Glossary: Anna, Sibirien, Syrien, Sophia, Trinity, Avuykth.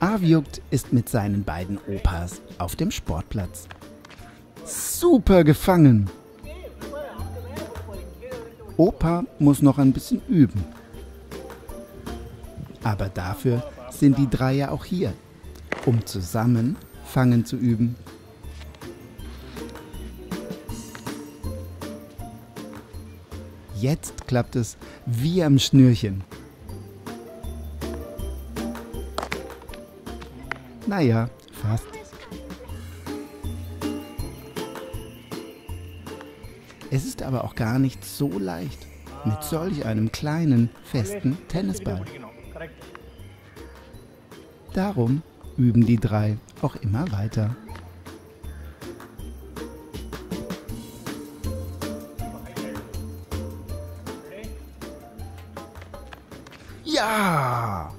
Avuykth ist mit seinen beiden Opas auf dem Sportplatz. Super gefangen! Opa muss noch ein bisschen üben. Aber dafür sind die drei ja auch hier, um zusammen Fangen zu üben. Jetzt klappt es wie am Schnürchen. Naja, fast. Es ist aber auch gar nicht so leicht mit solch einem kleinen, festen Tennisball. Darum üben die drei auch immer weiter. Ja!